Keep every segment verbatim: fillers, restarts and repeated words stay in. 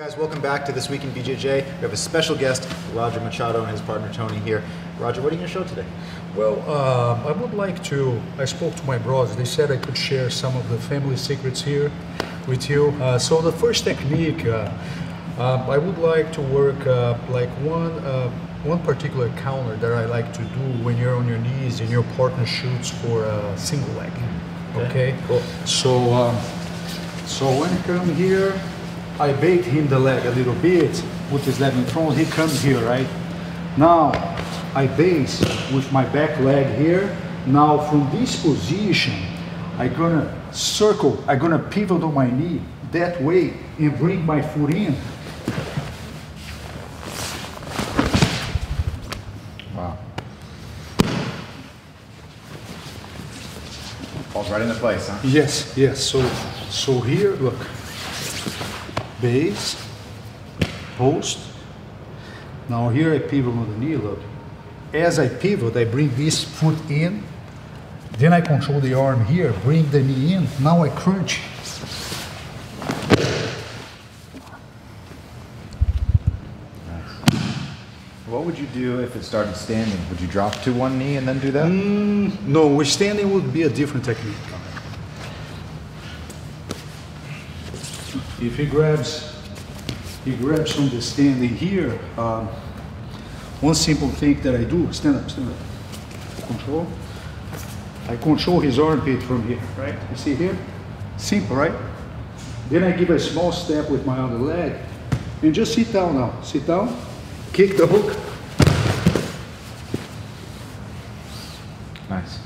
Guys, welcome back to This Week in B J J. We have a special guest, Roger Machado, and his partner Tony here. Roger, what are you going to show today? Well, um, I would like to, I spoke to my brothers, they said I could share some of the family secrets here with you. Uh, so the first technique, uh, uh, I would like to work uh, like one, uh, one particular counter that I like to do when you're on your knees and your partner shoots for a single leg. Okay? Okay? Cool. So, um, so when you come here, I bait him the leg a little bit, put his leg in front, he comes here, right? Now, I base with my back leg here. Now, from this position, I'm gonna circle, I'm gonna pivot on my knee that way and bring my foot in. Wow. Falls right into place, huh? Yes, yes, so, so here, look. Base, post. Now here I pivot on the knee, look. As I pivot, I bring this foot in, then I control the arm here, bring the knee in, now I crunch. Nice. What would you do if it started standing? Would you drop to one knee and then do that? Mm, no, standing would be a different technique. If he grabs, he grabs from the standing here, um, one simple thing that I do, stand up, stand up, control. I control his armpit from here, right? You see here? Simple, right? Then I give a small step with my other leg, and just sit down now, sit down, kick the hook. Nice.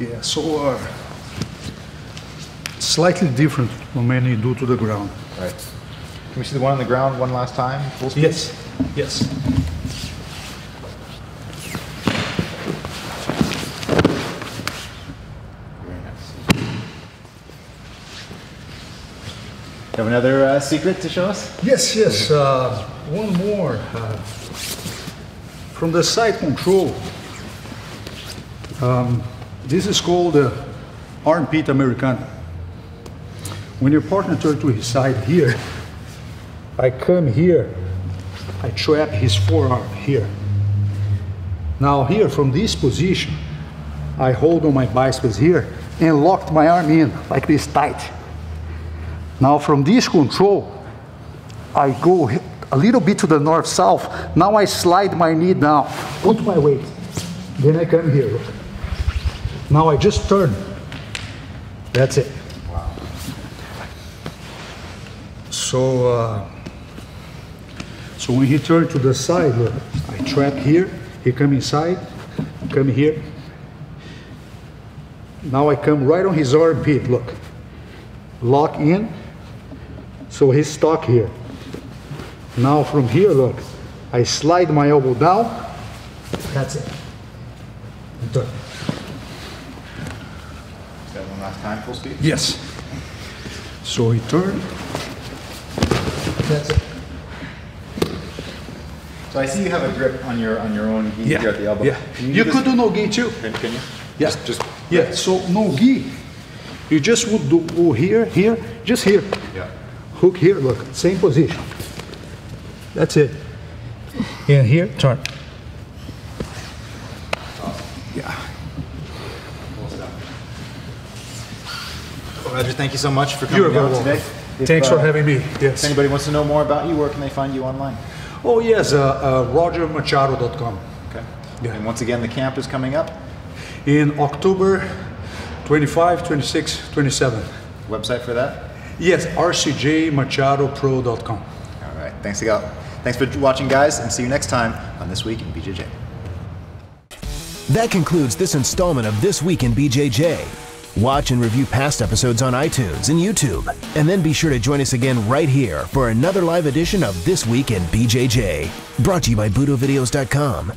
Yeah, so, uh, slightly different from many do to the ground. Right. Can we see the one on the ground one last time? Full speed? Yes. Yes. Very nice. You have another uh, secret to show us? Yes. Yes. Uh, one more. Uh, from the side control. Um, this is called the uh, Armpit Americana. When your partner turns to his side here, I come here, I trap his forearm here. Now here, from this position, I hold on my biceps here and locked my arm in, like this tight. Now from this control, I go a little bit to the north-south. Now I slide my knee down, put my weight. Then I come here, look. Now I just turn. That's it. So, uh, so when he turned to the side, look, I trap here, he come inside, come here. Now I come right on his armpit, look. Lock in, so he's stuck here. Now from here, look, I slide my elbow down, that's it. I'm done. Is that one last time, full speed? Yes. So he turned. That's it. So I see you have a grip on your on your own gi. Yeah. Here at the elbow. Yeah. You, you could do no gi too. Can, can you? Yeah. Just, just yeah. Right. So no gi, you just would do oh, here, here, just here. Yeah. Hook here. Look, same position. That's it. And here, turn. Awesome. Yeah. Cool stuff. Well, Roger, thank you so much for coming down today. If, Thanks for uh, having me. Yes. If anybody wants to know more about you, where can they find you online? Oh yes, uh, uh, roger machado dot com. Okay. Yeah. And once again, the camp is coming up in October twenty-five, twenty-six, twenty-seven. Website for that? Yes, R C J machado pro dot com. All right. Thanks a lot. Thanks for watching, guys, and see you next time on This Week in B J J. That concludes this installment of This Week in B J J. Watch and review past episodes on iTunes and YouTube, and then be sure to join us again right here for another live edition of This Week in B J J, brought to you by Budo Videos dot com.